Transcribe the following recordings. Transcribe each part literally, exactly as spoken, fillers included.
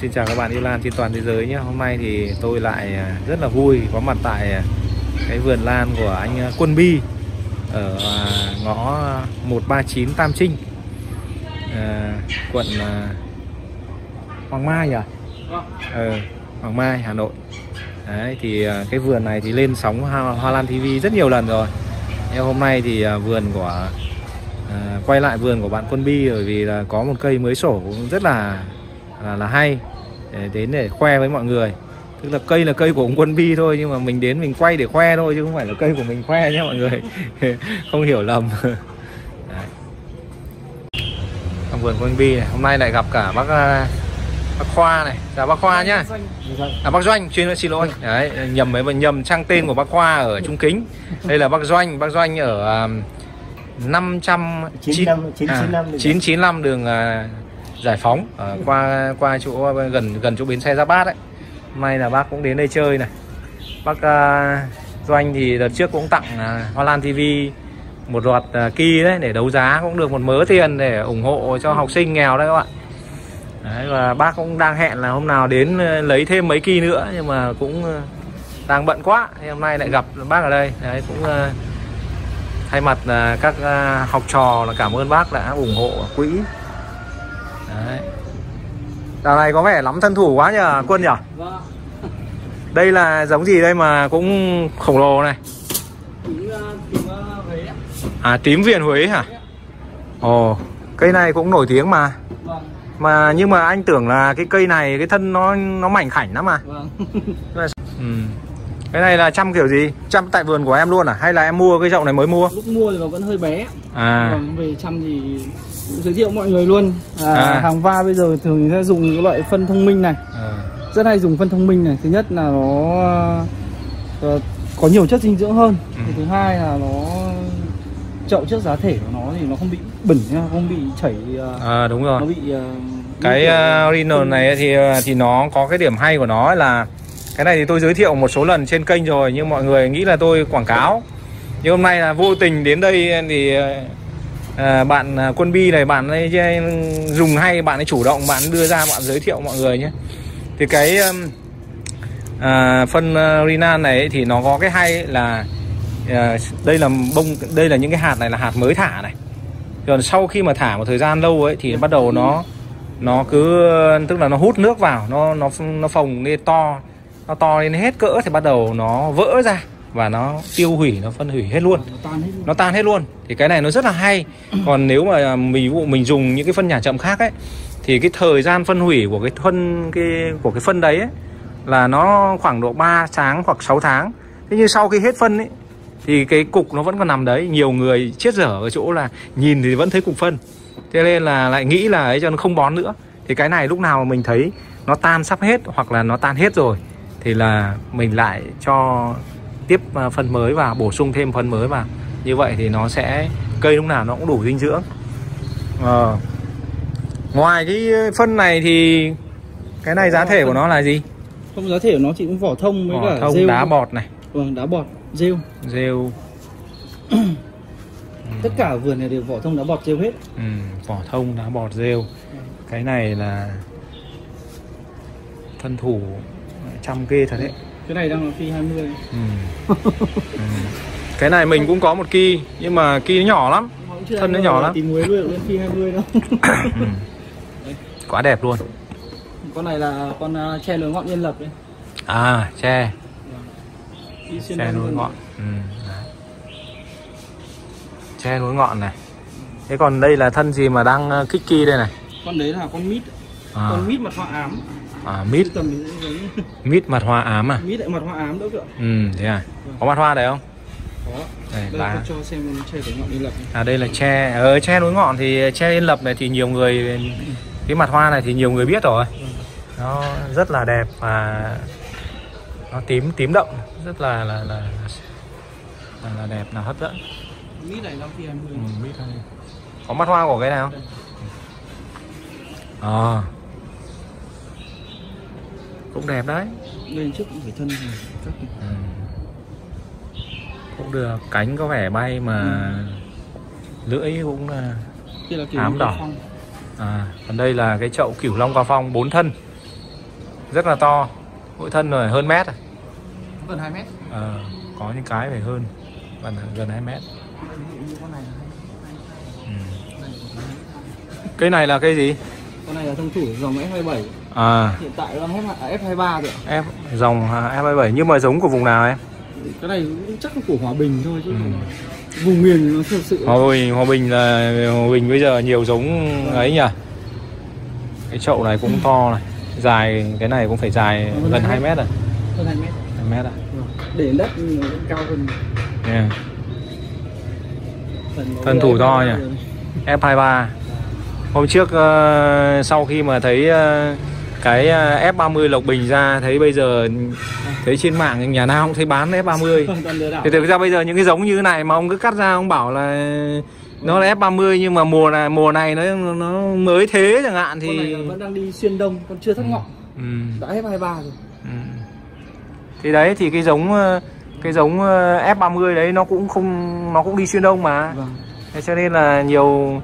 Xin chào các bạn yêu lan trên toàn thế giới nhé. Hôm nay thì tôi lại rất là vui có mặt tại cái vườn lan của anh Quân Bi ở ngõ một ba chín Tam Trinh, quận Hoàng Mai nhỉ? Ờ, Hoàng Mai, Hà Nội. Đấy, thì cái vườn này thì lên sóng Hoa Lan ti vi rất nhiều lần rồi. Nhưng hôm nay thì vườn của quay lại vườn của bạn Quân Bi, bởi vì là có một cây mới sổ cũng rất là Là, là hay để đến để khoe với mọi người. Tức là cây là cây của ông Quân Bi thôi, nhưng mà mình đến mình quay để khoe thôi, chứ không phải là cây của mình khoe nhé mọi người. Không hiểu lầm. Đấy. Trong vườn Quân Bi này, hôm nay lại gặp cả bác bác Khoa này. Chào bác Khoa nhá. À, bác Doanh, chuyên xin lỗi. Đấy, nhầm mấy nhầm trang tên của bác Khoa ở Trung Kính. Đây là bác Doanh, bác Doanh ở năm trăm chín mươi lăm đường à, Giải Phóng, ở qua qua chỗ gần gần chỗ bến xe Giáp Bát đấy. May là bác cũng đến đây chơi này. Bác uh, Doanh thì đợt trước cũng tặng uh, Hoa Lan ti vi một loạt uh, ki đấy để đấu giá, cũng được một mớ tiền để ủng hộ cho học sinh nghèo đấy các bạn. Đấy, và bác cũng đang hẹn là hôm nào đến uh, lấy thêm mấy ki nữa, nhưng mà cũng uh, đang bận quá. Thì hôm nay lại gặp bác ở đây. Đấy, cũng uh, thay mặt uh, các uh, học trò là cảm ơn bác đã ủng hộ quỹ. Đấy. Đào này có vẻ lắm thân thủ quá nhờ Quân nhỉ? Vâng. Đây là giống gì đây mà cũng khổng lồ này? Tím, tím Huế. À, tím viền Huế hả? Ồ, cây này cũng nổi tiếng mà. Vâng. Mà nhưng mà anh tưởng là cái cây này cái thân nó nó mảnh khảnh lắm mà. Vâng. Ừ. Cái này là chăm kiểu gì? Chăm tại vườn của em luôn à? Hay là em mua cái chậu này mới mua? Lúc mua thì nó vẫn hơi bé. À. Còn về chăm thì giới thiệu mọi người luôn. à, à. Hàng va bây giờ thường sẽ dùng cái loại phân thông minh này. à. Rất hay dùng phân thông minh này. Thứ nhất là nó uh, có nhiều chất dinh dưỡng hơn. ừ. Thứ hai là nó chậu trước giá thể của nó thì nó không bị bẩn, không bị chảy. uh, à, Đúng rồi, nó bị, uh, cái uh, Rinol này thì thì nó có cái điểm hay của nó là cái này thì tôi giới thiệu một số lần trên kênh rồi, nhưng mọi người nghĩ là tôi quảng cáo. Nhưng hôm nay là vô tình đến đây thì À, bạn Quân Bi này, bạn ấy dùng hay, bạn ấy chủ động, bạn đưa ra bạn giới thiệu mọi người nhé. Thì cái à, phân Rinol này thì nó có cái hay là à, đây là bông, đây là những cái hạt này là hạt mới thả này. Còn sau khi mà thả một thời gian lâu ấy thì bắt đầu nó nó cứ tức là nó hút nước vào, nó nó nó phồng lên to, nó to lên hết cỡ thì bắt đầu nó vỡ ra và nó tiêu hủy, nó phân hủy hết luôn, nó tan hết luôn. Thì cái này nó rất là hay. Còn nếu mà mình mình dùng những cái phân nhà chậm khác ấy thì cái thời gian phân hủy của cái phân cái của cái phân đấy ấy, là nó khoảng độ ba tháng hoặc sáu tháng. Thế nhưng sau khi hết phân ấy thì cái cục nó vẫn còn nằm đấy. Nhiều người chết dở ở chỗ là nhìn thì vẫn thấy cục phân, thế nên là lại nghĩ là ấy cho nó không bón nữa. Thì cái này lúc nào mà mình thấy nó tan sắp hết hoặc là nó tan hết rồi thì là mình lại cho tiếp phân mới và bổ sung thêm phân mới vào. Như vậy thì nó sẽ cây lúc nào nó cũng đủ dinh dưỡng. à. Ngoài cái phân này thì cái này giá thể của nó là gì? Không, giá thể của nó chỉ cũng vỏ thông với vỏ cả thông, rêu, đá bọt này. Vâng, ừ, đá bọt, rêu. Rêu. ừ. Tất cả vườn này đều vỏ thông, đá bọt, rêu hết. Ừ, vỏ thông, đá bọt, rêu. ừ. Cái này là thân thủ trăm kê thật đấy. Cái này đang là phi hai mươi. ừ. ừ. Cái này mình cũng có một ki, nhưng mà ki nó nhỏ lắm, thân nó nhỏ lắm. Tìm muối luôn, phi hai mươi đâu. ừ. Quá đẹp luôn. Con này là con tre lưỡi ngọn yên lập đấy. À, tre. Ừ. Tre lưỡi ngọn. Ừ. Tre lưỡi ngọn này. Thế còn đây là thân gì mà đang kích ki đây này? Con đấy là con mít. À. Con mít mặt hoa ám. À, mít mít mặt hoa ám à? Mít lại mặt hoa ám đó kìa. Ừ, thế à? Có mặt hoa đấy không? Có. Đây, đây là... cho xem tre đối ngọn yên lập. À, đây là tre, ờ, tre đối ngọn thì tre yên lập này thì nhiều người, cái mặt hoa này thì nhiều người biết rồi. Ừ. Nó rất là đẹp và nó tím tím đậm, rất là là là, là, là đẹp, là hấp dẫn. Mít này năm mươi. Ừ, mít này. Có mặt hoa của cái này không? À, cũng đẹp đấy. Lên trước cũng phải thân. Ừ. Cũng cũng được, cánh có vẻ bay mà ừ. lưỡi cũng là, là ám đỏ. À, còn đây là cái chậu cửu long cao phong bốn thân, rất là to, mỗi thân rồi hơn mét, gần hai mét. À, có những cái phải hơn, gần gần hai mét. Ừ. Cái này là cái gì? Con này là thân chủ dòng F hai mươi bảy. À. Hiện tại nó F hai mươi ba rồi. F dòng F hai mươi bảy nhưng mà giống của vùng nào em? Cái này cũng chắc là của Hòa Bình thôi chứ. Ừ. Vùng miền nó thật sự. Hòa Bình, Hòa Bình là Hòa Bình bây giờ nhiều giống ấy nhỉ. Cái chậu này cũng to này, dài cái này cũng phải dài ừ, gần hai mét. mét rồi. Hơn hai mét. hai mét rồi. Để đất nó cao hơn. Yeah. Thân thủ to nhỉ. F hai mươi ba. Hôm trước uh, sau khi mà thấy uh, cái uh, F ba mươi Lộc Bình ra, thấy bây giờ thấy trên mạng nhà nào cũng thấy bán F ba mươi. Thì thực ra bây giờ những cái giống như thế này mà ông cứ cắt ra ông bảo là nó là F ba mươi nhưng mà mùa này mùa này nó nó mới thế chẳng hạn thì con này vẫn đang đi xuyên đông, còn chưa thắt ngọn. Ừ. Đã F hai mươi ba rồi. Ừ. Thì đấy thì cái giống cái giống F ba mươi đấy nó cũng không nó cũng đi xuyên đông mà. Vâng. Thế cho nên là nhiều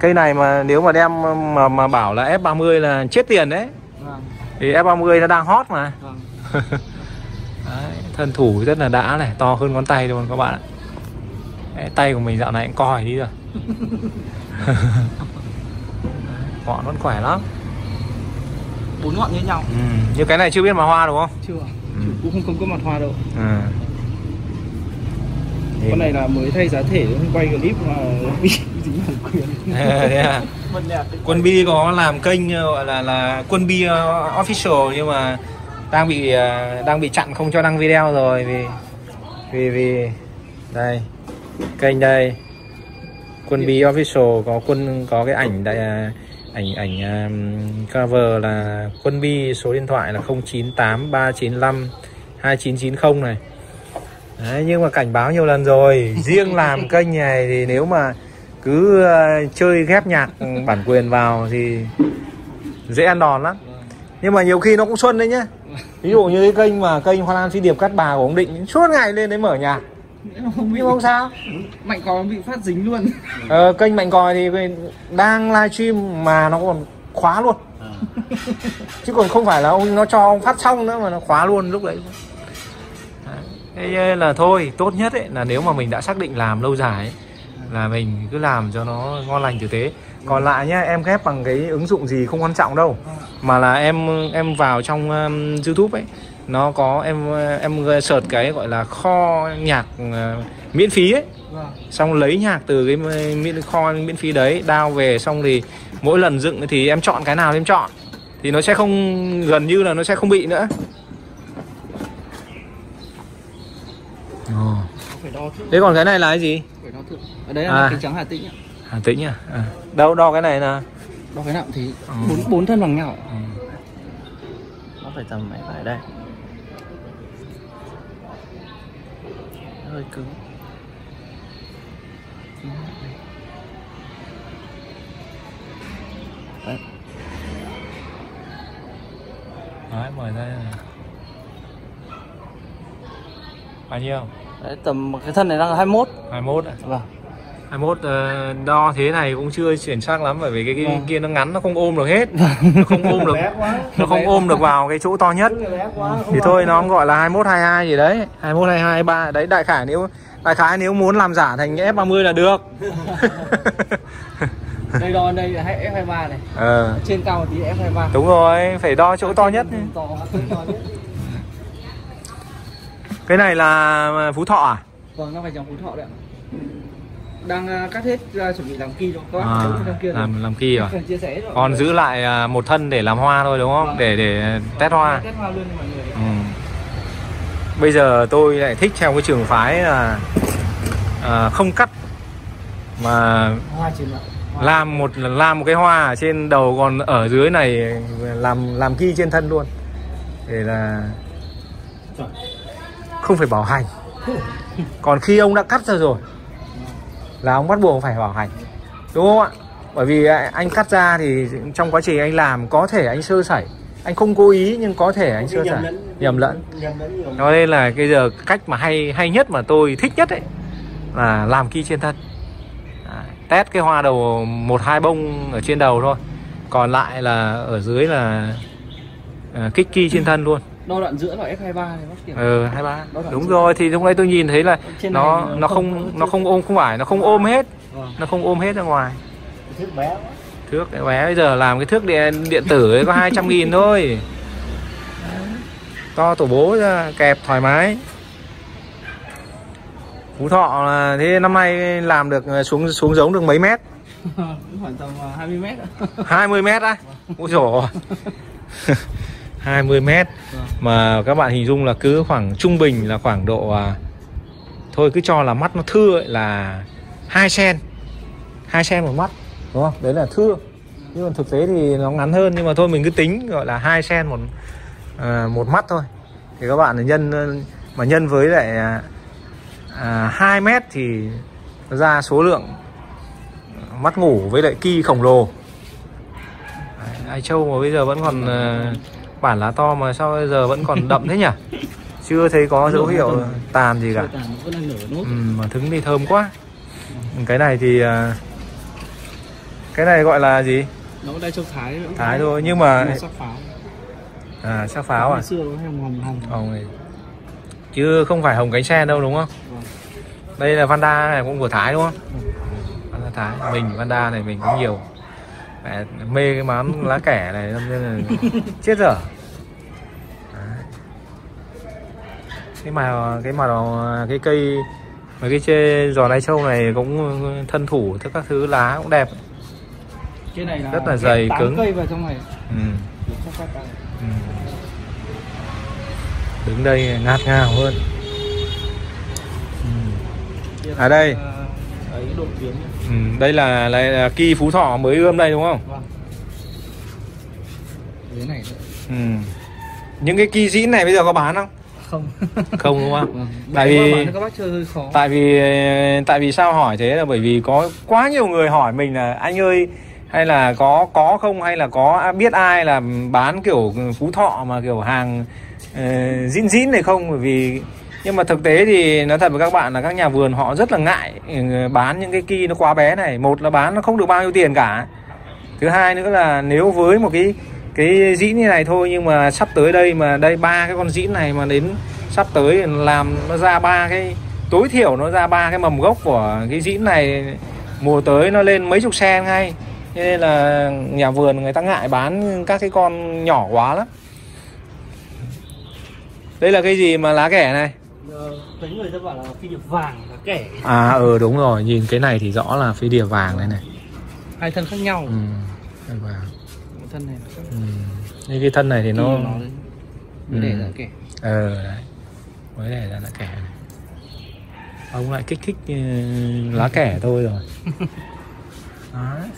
cây này mà nếu mà đem mà mà bảo là F ba mươi là chết tiền đấy. Vâng. Thì F ba mươi nó đang hot mà. Vâng. Đấy, thân thủ rất là đã này, to hơn ngón tay luôn các bạn ạ. Đấy, tay của mình dạo này cũng còi đi rồi. Ngọn vẫn khỏe lắm. Bốn ngọn như nhau. Ừ. Như cái này chưa biết mặt hoa đúng không? Chưa. Ừ. Chủ cũng không, không có mặt hoa đâu. À. Con này là mới thay giá thể, quay clip mà bị dính bản quyền. À, à. Quân Bi có làm kênh gọi là là Quân Bi Official nhưng mà đang bị đang bị chặn không cho đăng video rồi vì vì vì đây kênh đây Quân Bi Official có quân có cái ảnh đại ảnh ảnh cover là Quân Bi, số điện thoại là không chín tám ba chín năm hai chín chín không này. Đấy, nhưng mà cảnh báo nhiều lần rồi, riêng làm kênh này thì nếu mà cứ uh, chơi ghép nhạc bản quyền vào thì dễ ăn đòn lắm. Nhưng mà nhiều khi nó cũng xuân đấy nhá. Ví dụ như cái kênh mà kênh Hoa Lan Phi Điệp Cát Bà của ông Định suốt ngày lên đấy mở nhạc. Không biết không sao. Mạnh Còi bị phát dính luôn. Ờ, kênh Mạnh Còi thì đang livestream mà nó còn khóa luôn. Chứ còn không phải là ông nó cho ông phát xong nữa mà nó khóa luôn lúc đấy. Thế là thôi, tốt nhất ấy, là nếu mà mình đã xác định làm lâu dài ấy, là mình cứ làm cho nó ngon lành tử tế. Còn lại nhá, em ghép bằng cái ứng dụng gì không quan trọng đâu, mà là em em vào trong um, YouTube ấy, nó có em em search cái gọi là kho nhạc uh, miễn phí ấy, xong lấy nhạc từ cái miễn kho miễn phí đấy đao về, xong thì mỗi lần dựng thì em chọn cái nào em chọn thì nó sẽ không, gần như là nó sẽ không bị nữa. Đấy, còn cái này là cái gì? Ở đấy là à. Kính trắng Hà Tĩnh ạ. Hà Tĩnh à? À. Đâu đo cái này là? Đo cái nào thì bốn ừ. bốn thân bằng nhau. Ừ. Nó phải tầm mấy vải đây. Nó hơi cứng. Đấy. Đấy, mời đây này. Bao nhiêu? Đấy, tầm cái thân này đang là hai mốt. Hai mốt ạ? Vâng. Hai mốt uh, đo thế này cũng chưa chuẩn xác lắm bởi vì cái, cái, cái kia nó ngắn, nó không ôm được hết. Nó không ôm được. Nó không ôm được vào cái chỗ to nhất. Thì thôi nó gọi là hai mốt hai hai gì đấy. hai mốt hai hai ba đấy, đại khái nếu đại khái nếu muốn làm giả thành F ba mươi là được. Đây đo đây là F hai mươi ba này. Ờ. Trên cao thì F hai mươi ba. Đúng rồi, phải đo chỗ to nhất. To, to nhất. Cái này là Phú Thọ à? Vâng, nó phải dòng Phú Thọ đấy ạ. Đang cắt hết ra chuẩn bị làm ki cho các bạn. À, làm làm ki rồi. Còn giữ lại một thân để làm hoa thôi đúng không? Vâng. Để để test hoa. Test hoa luôn cho mọi người. Ừ. Bây giờ tôi lại thích theo cái trường phái là à, không cắt mà hoa hoa. làm một làm một cái hoa ở trên đầu còn ở dưới này làm làm ki trên thân luôn. Để là không phải bảo hành. Còn khi ông đã cắt ra rồi là ông bắt buộc phải bảo hành, đúng không ạ? Bởi vì anh cắt ra thì trong quá trình anh làm có thể anh sơ sẩy, Anh không cố ý nhưng có thể anh sơ sài nhầm lẫn. Nói đây là cái giờ cách mà hay hay nhất mà tôi thích nhất ấy là làm ki trên thân. À, test cái hoa đầu một hai bông ở trên đầu thôi, còn lại là ở dưới là à, kích ki trên thân luôn. Đo đoạn giữa là ép hai ba này bác Tiệp. Ừ, hai ba. Đúng giữa. Rồi thì lúc nãy tôi nhìn thấy là nó nó không, không nó không ôm không phải, nó không ôm hết. Ừ. Nó không ôm hết ra ngoài. Thước bé. Thước cái bé bây giờ làm cái thước điện điện tử ấy có hai trăm nghìn thôi. To tổ bố ra, kẹp thoải mái. Phú Thọ là thế, năm nay làm được xuống xuống giống được mấy mét? Khoảng tầm hai mươi mét ạ. hai mươi mét á? Ôi dồi. hai mươi mét mà các bạn hình dung là cứ khoảng trung bình là khoảng độ à, thôi cứ cho là mắt nó thưa ấy, là hai xen hai xen một mắt đúng không? Đấy là thưa, nhưng mà thực tế thì nó ngắn hơn, nhưng mà thôi mình cứ tính gọi là hai xen một à, một mắt thôi. Thì các bạn nhân mà nhân với lại à, hai mét thì ra số lượng mắt ngủ với lại ki khổng lồ. Ai Châu mà bây giờ vẫn còn à, bản lá to mà sao giờ vẫn còn đậm thế nhỉ? Chưa thấy có dấu hiệu tàn gì cả. Ừ, mà thứng thì thơm quá. Cái này thì cái này gọi là gì? Nó đây châu Thái. Thái thôi, nhưng mà à sắc pháo à? Hồng này. Chứ không phải hồng cánh sen đâu đúng không? Đây là vanda này cũng của Thái đúng không? Vanda Thái, mình vanda này mình cũng nhiều. Mê cái món lá kẻ này nên là chết dở. Cái mà cái mà cái cây mà cái chê giò lai châu này cũng thân thủ tất các thứ, lá cũng đẹp. Cái này là rất là dày cứng. Cây vào trong này. Ừ. Ừ. Đứng đây ngạt ngào hơn. Ừ. À đây. Ừ, đây là, là, là ki Phú Thọ mới ươm đây đúng không? Vâng. Dưới này nữa. Ừ. Những cái ki dĩ này bây giờ có bán không? Không. Không đúng không? Vâng. Tại vì các bác chơi hơi khó. Tại vì tại vì sao hỏi thế là bởi vì có quá nhiều người hỏi mình là anh ơi hay là có có không hay là có biết ai là bán kiểu Phú Thọ mà kiểu hàng uh, dĩ dĩ này không, bởi vì nhưng mà thực tế thì nói thật với các bạn là các nhà vườn họ rất là ngại bán những cái ki nó quá bé này. Một là bán nó không được bao nhiêu tiền cả. Thứ hai nữa là nếu với một cái cái dĩ như này thôi, nhưng mà sắp tới đây mà đây ba cái con dĩ này mà đến sắp tới làm nó ra ba cái, tối thiểu nó ra ba cái mầm gốc của cái dĩ này, mùa tới nó lên mấy chục sen ngay. Cho nên là nhà vườn người ta ngại bán các cái con nhỏ quá lắm. Đây là cái gì mà lá kẻ này? Mấy người ta bảo là phi điệp vàng là kẻ. À ừ đúng rồi, nhìn cái này thì rõ là phi điệp vàng đây này. Hai thân khác nhau. Ừ, thân vàng. Thân này khác. Ừ. Nên cái thân này thì nó, nó mới để ra kẻ. Ờ đấy. Mới để ra là kẻ này. Ông lại kích thích lá kẻ thôi rồi. Đấy.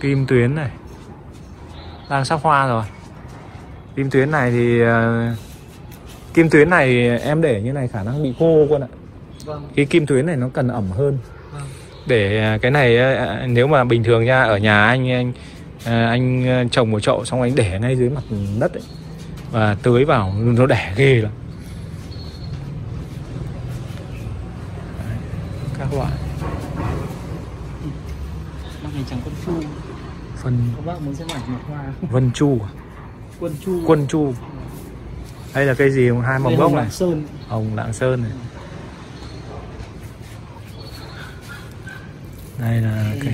Kim tuyến này. Đang sắp hoa rồi. Kim tuyến này thì uh, kim tuyến này em để như này khả năng bị khô con ạ. Vâng. Cái kim tuyến này nó cần ẩm hơn. Vâng. Để cái này uh, nếu mà bình thường nha, ở nhà anh anh uh, anh trồng một chậu xong anh để ngay dưới mặt đất ấy, và tưới vào nó đẻ ghê lắm. Các loại. Bác này chẳng con chu. Phần. Các bác muốn xem ảnh một hoa. Vân chu. Quân chu. Quân chu. Đây là cây gì? Hai mầm gốc này. Sơn. Hồng Lạng Sơn này. Đây là cây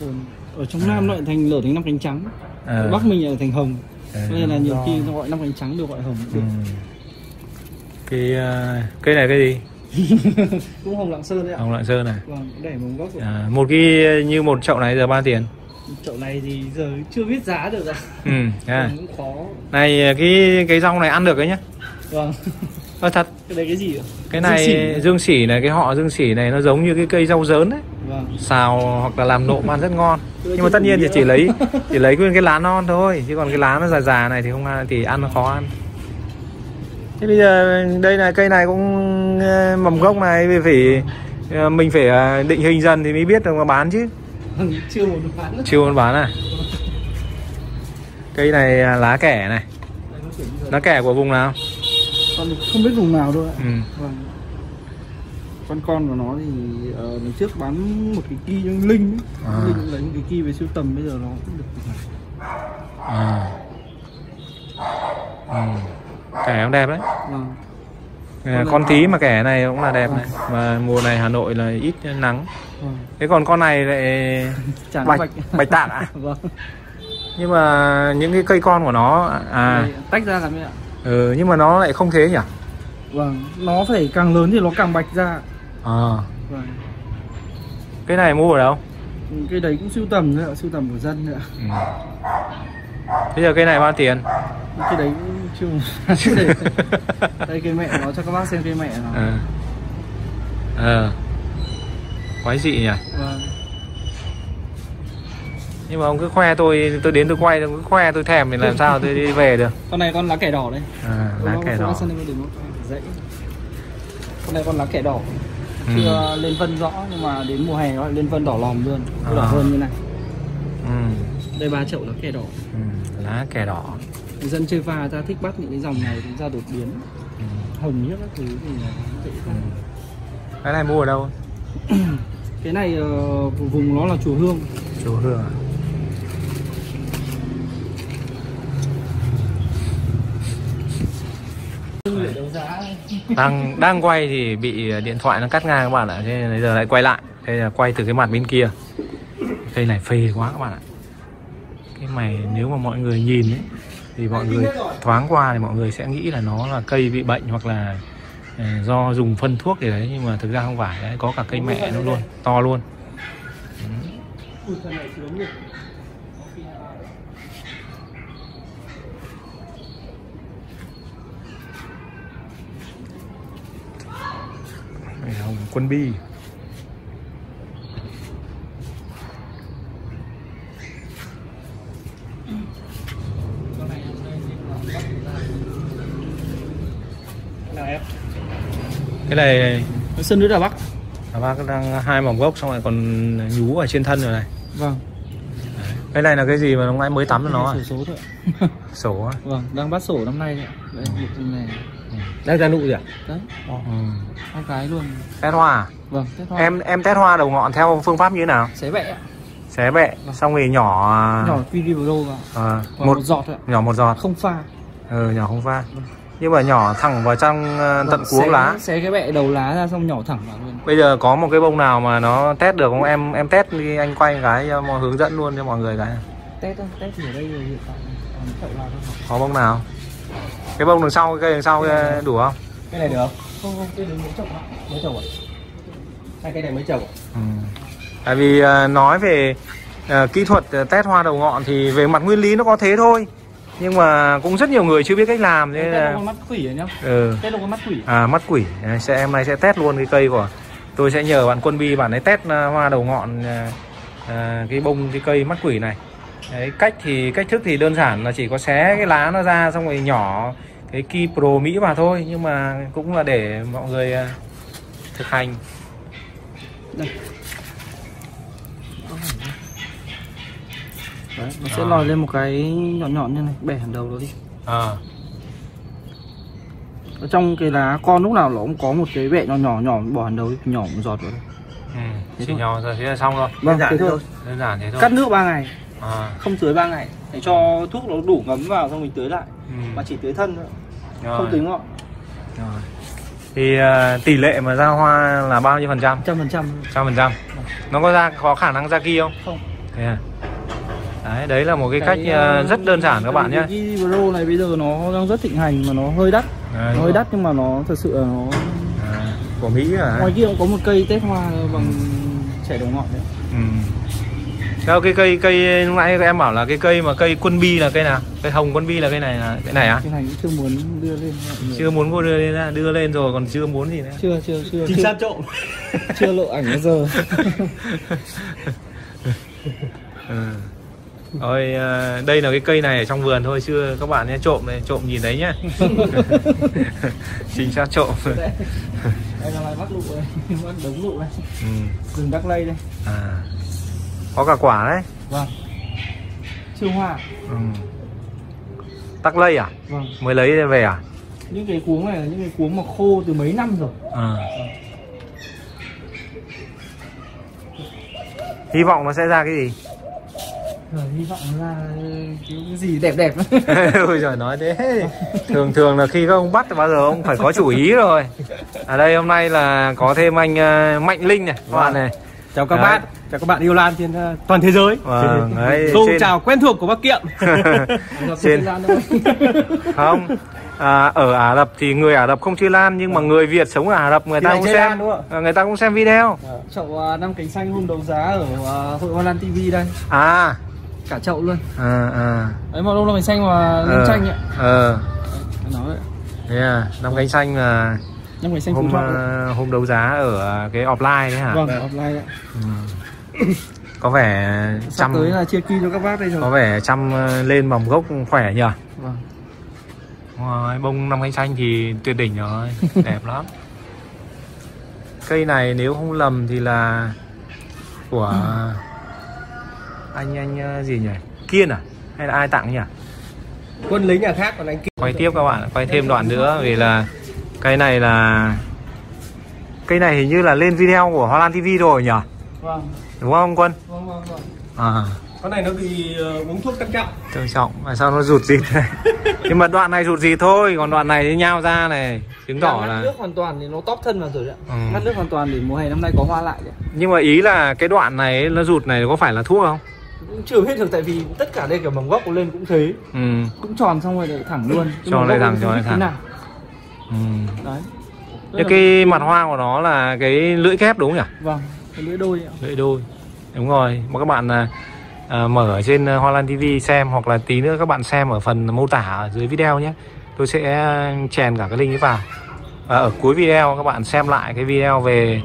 Sơn. Ở trong à. Nam nó lại thành lở thành năm cánh trắng. À. Ở Bắc mình lại thành hồng. À. Nên là nhiều khi nó gọi năm cánh trắng được, gọi hồng được. Ừ. Cái uh, cây này cây gì? Cũng Hồng Lạng Sơn đấy ạ. Hồng Lạng Sơn này. Vâng, để mầm gốc rồi. À, một cái như một chậu này giờ bao tiền? Chậu này thì giờ chưa biết giá được ạ. Ừ, yeah. Cũng khó. Này cái cái rau này ăn được đấy nhá. Vâng. Ờ thật. Cái đấy cái gì ạ? Cái này dương, dương sỉ này, cái họ dương sỉ này nó giống như cái cây rau dớn đấy. Vâng. Xào hoặc là làm nộm ăn rất ngon. Nhưng mà tất nhiên thì chỉ lấy chỉ lấy nguyên cái lá non thôi, chứ còn cái lá nó già già này thì không ăn, thì ăn nó khó ăn. Thế bây giờ đây là cây này cũng mầm gốc này vì phải mình phải định hình dần thì mới biết được mà bán chứ. Chưa muốn bán. Chưa muốn bán à? Cây này lá kẻ này. Lá kẻ của vùng nào? Con không biết vùng nào đâu ạ. Ừ. Con con của nó thì uh, lần trước bán một cái ki cho Linh ấy. À. Linh lấy một cái ki về sưu tầm, bây giờ nó cũng được. À. Ừ. Kẻ cũng đẹp đấy. À. Con, con tí mà kẻ này cũng là đẹp này. Mà mùa này Hà Nội là ít nắng. Thế còn con này lại bạch, bạch tạng ạ. Vâng. Nhưng mà những cái cây con của nó à tách ra làm gì ạ? Ừ, nhưng mà nó lại không thế nhỉ? Vâng, nó phải càng lớn thì nó càng bạch ra. À. Vâng. Cái này mua ở đâu? Cái đấy cũng sưu tầm nữa, sưu tầm của dân nữa. Bây giờ cây này bao tiền? Cái đấy chung. Đây cây mẹ nó, cho các bác xem cây mẹ nó. Ờ. À. À. Quái dị nhỉ? Vâng. Nhưng mà ông cứ khoe tôi, tôi đến tôi quay, ông cứ khoe tôi thèm thì làm sao tôi đi về được. Con này con lá kẻ đỏ đấy. À, lá kẻ đỏ. Con này con lá kẻ đỏ. Chưa ừ. lên vân rõ nhưng mà đến mùa hè nó lên vân đỏ lòm luôn, à. Đỏ hơn như này. Ừ. Đây ba chậu lá kẻ đỏ. Ừ. Lá kẻ đỏ. Dân chơi pha ta thích bắt những cái dòng này ra đột biến. Ừ. Hồng nhất các thứ thì dễ ừ. Cái này mua ở đâu? Cái này uh, vùng nó là Chùa Hương. Chùa Hương à? Đang, đang quay thì bị điện thoại nó cắt ngang các bạn ạ. Thế nên giờ lại quay lại. Thế là quay từ cái mặt bên kia. Cây này phê quá các bạn ạ. Cái này nếu mà mọi người nhìn ấy thì mọi người thoáng qua thì mọi người sẽ nghĩ là nó là cây bị bệnh hoặc là do dùng phân thuốc để đấy, nhưng mà thực ra không phải đấy, có cả cây mẹ nó luôn, to luôn. Ừ. Đây là hồng Quân Bi. Cái này sân nữa là Bắc. Đà Bắc đang hai mỏng gốc xong lại còn nhú ở trên thân rồi này. Vâng. Cái này là cái gì mà hôm nay mới tắm cho nó à? Sổ thôi. Sổ á? Vâng, đang bắt sổ năm nay đấy. Đấy, ừ. này. Đang ra nụ gì ạ? Đấy. Ừ. Con cái luôn. Tét hoa à? Vâng, tét hoa. Em em tét hoa đầu ngọn theo phương pháp như thế nào? Xé bẹ. Xé bẹ, vâng. Xong rồi nhỏ nhỏ quy đi vào. À, một, một giọt thôi ạ. Nhỏ một giọt. Không pha. Ừ, nhỏ không pha. Vâng. Nhưng mà nhỏ thẳng vào trong tận vâng, cuống xé, lá. Xé cái bẹ đầu lá ra xong nhỏ thẳng vào luôn. Bây giờ có một cái bông nào mà nó test được không? Em em test đi, anh quay một cái cho mọi hướng dẫn luôn cho mọi người cái. Test không? Test ở đây rồi hiện tại còn là có bông nào? Cái bông đằng sau, cái cây đằng sau cái cái đủ không? Cái này được không? Không không, cái đấy mới trồng ạ. Mới trồng ạ. Hai cái này mới trồng. Ừ. Tại vì nói về uh, kỹ thuật test hoa đầu ngọn thì về mặt nguyên lý nó có thế thôi. Nhưng mà cũng rất nhiều người chưa biết cách làm nên là con mắt quỷ nhá. Ừ. Test con mắt quỷ. À mắt quỷ. Sẽ em nay sẽ test luôn cái cây của. Tôi sẽ nhờ bạn Quân Bi, bạn ấy test hoa đầu ngọn à, cái bông cái cây mắt quỷ này. Đấy, cách thì cách thức thì đơn giản là chỉ có xé cái lá nó ra xong rồi nhỏ cái Ki Pro Mỹ vào thôi, nhưng mà cũng là để mọi người thực hành. Đây. Đấy, nó sẽ à. Lòi lên một cái nhọn nhọn như này, bẻ hẳn đầu nó đi. À. Ở trong cái lá con lúc nào nó cũng có một cái bẹ nhỏ nhỏ nhỏ bỏ hẳn đầu nhỏ một giọt vào. Ừ, thế chỉ thôi. Nhỏ rồi thế là xong rồi. Vâng, đơn giản thế thôi. Đơn giản thế thôi. Cắt nước ba ngày. À. Không tưới ba ngày. Để cho thuốc nó đủ ngấm vào xong mình tưới lại. Ừ. Mà chỉ tưới thân thôi. Rồi. Không tưới ngọn. Rồi. Thì uh, tỷ lệ mà ra hoa là bao nhiêu phần trăm? một trăm phần trăm. một trăm phần trăm. Nó có ra có khả năng ra kia không? Không. Thế à? Đấy, đấy là một cái, cái cách uh, rất đơn giản các bạn nhé. Cái Pro này bây giờ nó đang rất thịnh hành mà nó hơi đắt. À, nó hơi đắt nhưng mà nó thật sự là nó à, của Mỹ à. Ngoài kia cũng có một cây tết hoa bằng chẻ đầu ngọn đấy. Ừ. Theo cái cây cây lúc nãy em bảo là cái cây mà cây Quân Bi là cây nào? Cây hồng Quân Bi là cây này là cái này à? Cái này cũng chưa muốn đưa lên. Chưa muốn cô đưa lên ra, đưa lên rồi còn chưa muốn gì nữa. Chưa chưa chưa. Chính xác trộm. Chưa lộ ảnh bây giờ. À. Rồi đây là cái cây này ở trong vườn thôi, chưa các bạn nhé, trộm này, trộm nhìn đấy nhá. Chính xác trộm. Đây là lại bắt lụ đây, bắt đống lụ đây. Ừ. Rừng Đắc Lây đây. À. Có cả quả đấy. Vâng. Chưa hoa. Ừ. Tắc lây à? Vâng. Mới lấy về à? Những cái cuống này là những cái cuống mà khô từ mấy năm rồi. À. Vâng. Hy vọng nó sẽ ra cái gì? Rồi, hy vọng ra cái gì đẹp đẹp. Ôi giời, nói thế. Thường thường là khi các ông bắt thì bao giờ ông phải có chủ ý rồi. Ở à đây hôm nay là có thêm anh uh, Mạnh Linh này, các bạn này. Chào các đấy. Bạn, chào các bạn yêu lan trên uh, toàn thế giới. Vâng, đấy, câu trên... chào quen thuộc của bác Kiệm. Trên... Không, à, ở Ả Rập thì người Ả Rập không chơi lan, nhưng mà người Việt sống ở Ả Rập người thì ta cũng xem, à, người ta cũng xem video. À, chậu năm cánh xanh hôm đấu giá ở uh, hội Hoa Lan ti vi đây. À, cả chậu luôn. À, à. Đấy mà lông cánh xanh mà lông tranh ạ. Ờ. Thế à, năm cánh xanh là năm cánh xanh hôm uh, hôm đấu giá ở cái offline đấy hả? Vâng, đấy. Offline ạ. Ừ. Có vẻ sắp trăm tới là chia kim cho các bác đây rồi. Có vẻ trăm lên mầm gốc khỏe nhỉ? Vâng. Rồi, bông năm cánh xanh thì tuyệt đỉnh rồi, đẹp lắm. Cây này nếu không lầm thì là của ừ. anh anh gì nhỉ? Kiên à? Hay là ai tặng nhỉ? Quân lính nhà khác còn anh Kiên. Quay tiếp các bạn, quay thêm đoạn nữa vì là cái này là cây này hình như là lên video của Hoa Lan ti vi rồi nhỉ? Vâng. Đúng không Quân? Vâng vâng vâng. À. Con này nó bị uống thuốc tăng trọng. Tăng trọng mà sao nó rụt rịt này. Nhưng mà đoạn này rụt rịt thôi, còn đoạn này thì nhao ra này, chứng tỏ là nước hoàn toàn thì nó tóp thân vào rồi ạ. Ừ. Ngắt nước hoàn toàn để mùa hè năm nay có hoa lại đấy. Nhưng mà ý là cái đoạn này nó rụt này có phải là thuốc không? Cũng chưa hết được, tại vì tất cả đây kiểu mầm gốc lên cũng thế. Ừ. Cũng tròn xong rồi lại thẳng luôn. Tròn lại thẳng rồi thẳng. Nào. Ừ. Đấy. Thế cái mặt hoa của nó là cái lưỡi kép đúng không nhỉ? Vâng, cái lưỡi đôi ạ. Lưỡi đôi. Đúng rồi, mà các bạn là À, mở ở trên Hoa Lan ti vi xem, hoặc là tí nữa các bạn xem ở phần mô tả ở dưới video nhé. Tôi sẽ chèn cả cái link ấy vào. À, ở cuối video các bạn xem lại cái video về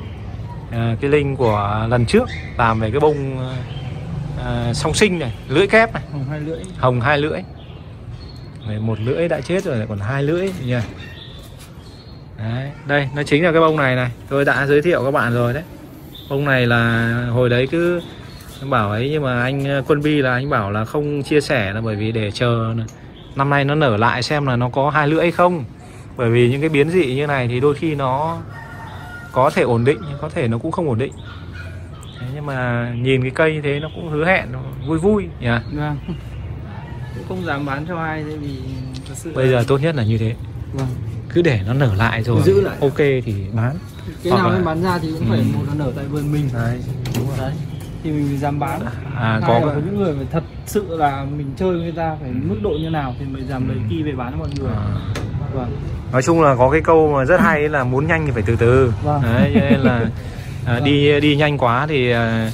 à, cái link của lần trước làm về cái bông à, song sinh này, lưỡi kép này, hồng hai lưỡi, hồng hai lưỡi. Đấy, một lưỡi đã chết rồi, còn hai lưỡi nhỉ. Đấy, đây nó chính là cái bông này này, tôi đã giới thiệu các bạn rồi đấy. Bông này là hồi đấy cứ bảo ấy, nhưng mà anh Quân Bi là anh bảo là không chia sẻ là bởi vì để chờ năm nay nó nở lại xem là nó có hai lưỡi hay không, bởi vì những cái biến dị như này thì đôi khi nó có thể ổn định nhưng có thể nó cũng không ổn định. Thế nhưng mà nhìn cái cây thế nó cũng hứa hẹn, nó vui vui nhỉ. Yeah. Vâng. Cũng không dám bán cho ai thế vì thật sự bây giờ tốt nhất là như thế. Vâng. Cứ để nó nở lại rồi giữ lại. Ok thì bán. Cái hoặc nào là... bán ra thì cũng phải ừ. một nó nở tại vườn mình. Đấy, đúng rồi. Đấy. Thì mình dám bán. À, có... có những người phải thật sự là mình chơi người ta phải mức độ như nào thì mới dám lấy kia về bán cho mọi người. À. Vâng. Nói chung là có cái câu mà rất hay là muốn nhanh thì phải từ từ. Vâng. Đấy, cho nên là à, vâng. đi đi nhanh quá thì à,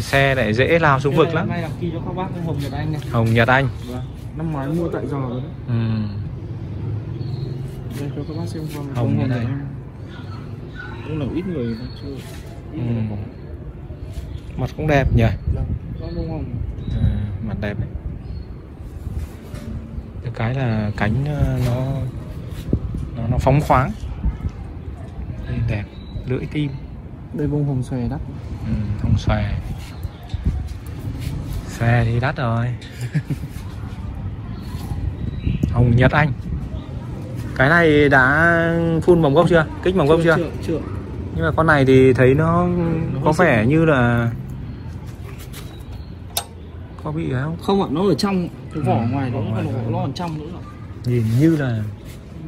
xe lại dễ lao xuống vực lắm. Hôm nay làm kia cho các bác Hồng Nhật Anh này. Hồng Nhật Anh. Vâng. Năm ngoái mua tại giò rồi đấy. Ừ. Đây cho các bác xem con Hồng Nhật Anh. Cũng là ít người chơi. Ít người ừ. Mặt cũng đẹp nhỉ? À, mặt đẹp đấy. Cái là cánh nó nó, nó phóng khoáng. Đây, đẹp, lưỡi tim. Đây bông hồng xòe đắt. Ừ, hồng xòe. Xòe thì đắt rồi. Hồng Nhật Anh. Cái này đã phun mầm gốc chưa? Kích mầm gốc chưa? Chưa, chưa. Nhưng mà con này thì thấy nó, nó có vẻ như là có bị không? Không ạ, nó ở trong cái vỏ ừ, ngoài đó, ngoài nó, nó ở trong nữa rồi. Nhìn như là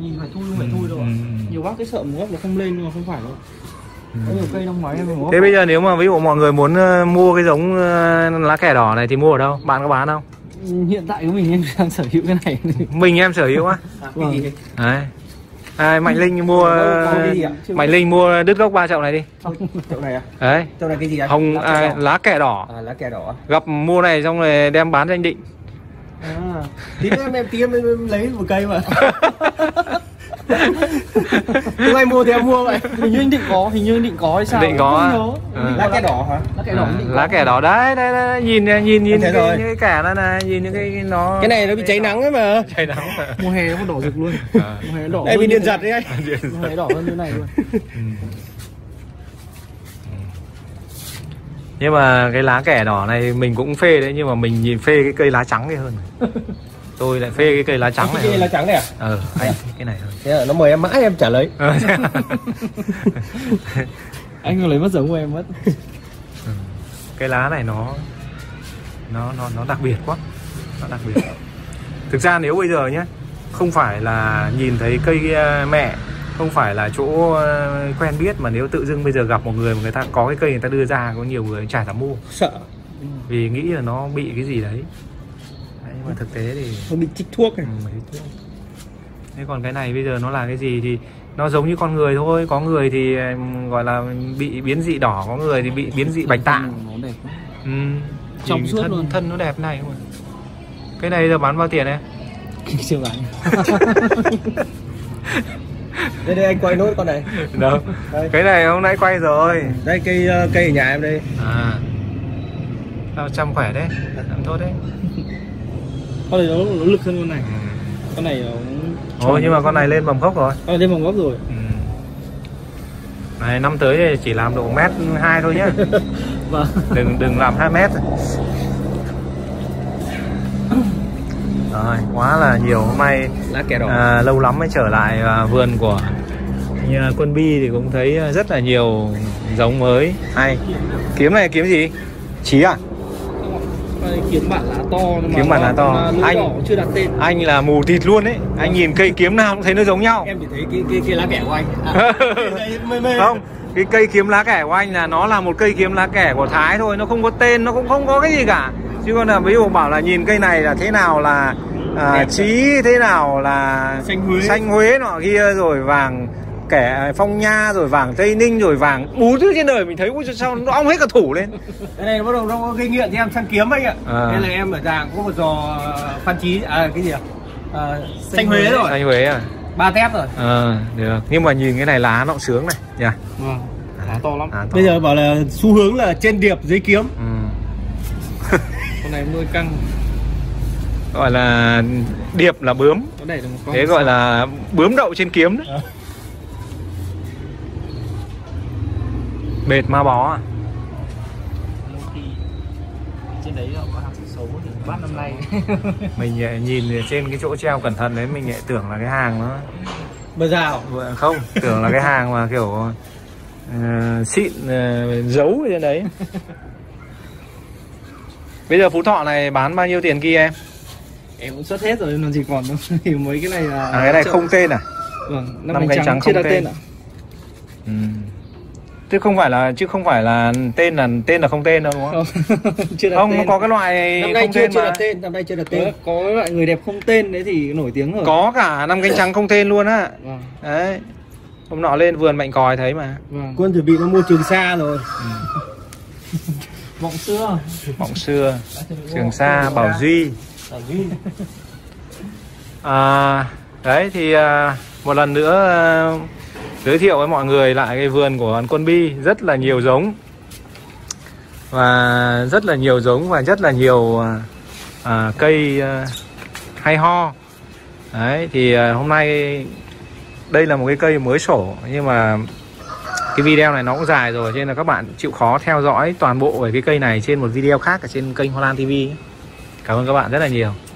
nhìn phải thui, không phải thui đâu ạ. Ừ. Nhiều bác cái sợ mầm gốc nó không lên nhưng mà không phải đâu. Ừ. Có nhiều cây trong máy em mầm gốc. Thế bây giờ nếu mà ví dụ mọi người muốn mua cái giống lá kẻ đỏ này thì mua ở đâu? Bạn có bán không? Hiện tại của mình em đang sở hữu cái này. Mình em sở hữu á? Vâng. Đấy. À, Mạnh Linh mua Mạnh Linh mua đứt gốc ba chậu này đi. Chậu này à? Đấy. Chậu này cái gì anh? Hồng lá, à, lá kẻ đỏ. À, lá kẻ đỏ. Gặp mua này xong rồi đem bán cho anh Định. À, tí nữa em em tí em, em, em lấy một cây mà. Hôm nay mua thì em mua vậy. Hình như anh Định có, hình như anh Định có hay sao? Định có. Ừ. Lá kẻ đỏ hả? Lá kẻ đỏ. À, lá kẻ đỏ đấy, đấy, đấy, nhìn nhìn nhìn cái, những cái kẻ đó này, nhìn những cái, cái nó. Cái này nó bị cháy nắng ấy mà. Cháy nắng. Mùa hè nó đỏ rực luôn. À. Mùa hè đỏ. Đây bị điện giật đấy anh. Mùa hè đỏ hơn như này luôn. Ừ. Nhưng mà cái lá kẻ đỏ này mình cũng phê đấy, nhưng mà mình nhìn phê cái cây lá trắng kia hơn. Tôi lại phê cái cây lá trắng cái này. Cái cây lá trắng này à? Ờ, anh cái này thôi. Thế là nó mời em mãi em trả lấy. Anh lấy mất giống của em mất. Ừ. Cái lá này nó nó nó nó đặc biệt quá. Nó đặc biệt. Thực ra nếu bây giờ nhé, không phải là nhìn thấy cây mẹ, không phải là chỗ quen biết, mà nếu tự dưng bây giờ gặp một người mà người ta có cái cây người ta đưa ra, có nhiều người chả dám mua. Sợ. Vì nghĩ là nó bị cái gì đấy. Đấy, nhưng mà thực tế thì nó bị chích thuốc này. Ừ, thế còn cái này bây giờ nó là cái gì thì nó giống như con người thôi. Có người thì gọi là bị biến dị đỏ, có người thì bị biến dị bạch tạng. Nó đẹp. Ừ. Trong suốt thân, luôn. Thân nó đẹp này không? Cái này giờ bán bao tiền em? Siêu bán. Đây đây anh quay nốt con này. Đâu? Đây. Cái này hôm nãy quay rồi. Đây cây cây ở nhà em đây. À. Tao chăm khỏe đấy, làm tốt đấy. Con này nó, nó lực hơn con này. Ừ. Con này nó. Ồ nhưng mà con này lên mầm gốc rồi. Con này lên mầm gốc rồi. Ừ. Này năm tới thì chỉ làm độ mét hai thôi nhá. Vâng. Đừng đừng làm hai mét. Rồi, quá là nhiều, hôm nay à, lâu lắm mới trở lại à, vườn của nhà Quân Bi thì cũng thấy rất là nhiều giống mới hay. Kiếm này kiếm gì? Chí à? Kiếm bản lá to. Kiếm bản lá to. Anh chưa đặt tên. Anh là mù thịt luôn đấy. Anh nhìn cây kiếm nào cũng thấy nó giống nhau. Em chỉ thấy cái cái, cái lá kẻ của anh. À, mê mê. Không, cái cây kiếm lá kẻ của anh là nó là một cây kiếm lá kẻ của Thái thôi, nó không có tên, nó cũng không có cái gì cả. Chứ còn là ví dụ bảo là nhìn cây này là thế nào là à, Chí, thế nào là xanh Huế, xanh Huế nọ kia, rồi vàng kẻ Phong Nha, rồi vàng Tây Ninh, rồi vàng bú thứ trên đời mình thấy. Ui sao nó ong hết cả thủ lên. Cái này nó bắt đầu nó có gây nghiện thì em sang kiếm anh ạ. À. Nên là em ở giàng có một giò Phan Chí à, cái gì ạ à? À, xanh Huế, Huế rồi. Xanh Huế à? Ba tép rồi. Ờ à, được. Nhưng mà nhìn cái này lá nó sướng này nhỉ. Yeah. Ừ. Lá to lắm. Lá to. Bây giờ bảo là xu hướng là trên điệp dưới kiếm. Ừ. Con này nuôi căng gọi là điệp là bướm, này là thế gọi sao? Là bướm đậu trên kiếm đấy. À. Bệt ma bó à? Trên đấy có hàng xấu thì bắt năm nay. Mình nhìn trên cái chỗ treo cẩn thận đấy mình lại tưởng là cái hàng nó bờ rào không, tưởng là cái hàng mà kiểu uh, xịn uh, giấu trên đấy. Bây giờ Phú Thọ này bán bao nhiêu tiền kia em? Em cũng xuất hết rồi nên chỉ còn thì mấy cái này là à, cái này chợ... không tên à? Vâng, năm, năm cánh trắng, trắng không tên. tên à? Ừ. Chứ không phải là chứ không phải là tên là tên là không tên đâu đúng không? Chưa không, tên. Nó có cái loại năm nay không chưa, tên chưa mà. Tên, năm nay chưa đặt tên. Ừ, có cái loại người đẹp không tên đấy thì nổi tiếng rồi. Có cả năm cánh trắng không tên luôn á. Vâng. Đấy. Hôm nọ lên vườn Mạnh Còi thấy mà. Vâng. Quân chuẩn bị nó mua Trường Sa rồi. Ừ. Mộng xưa, mộng xưa, Trường Sa, Bảo Duy. À, đấy thì à, một lần nữa à, giới thiệu với mọi người lại cái vườn của Quân Bi, rất là nhiều giống và rất là nhiều giống và rất là nhiều à, cây à, hay ho. Đấy thì à, hôm nay đây là một cái cây mới sổ nhưng mà cái video này nó cũng dài rồi nên là các bạn chịu khó theo dõi toàn bộ về cái cây này trên một video khác ở trên kênh Hoa Lan ti vi. Cảm ơn các bạn rất là nhiều.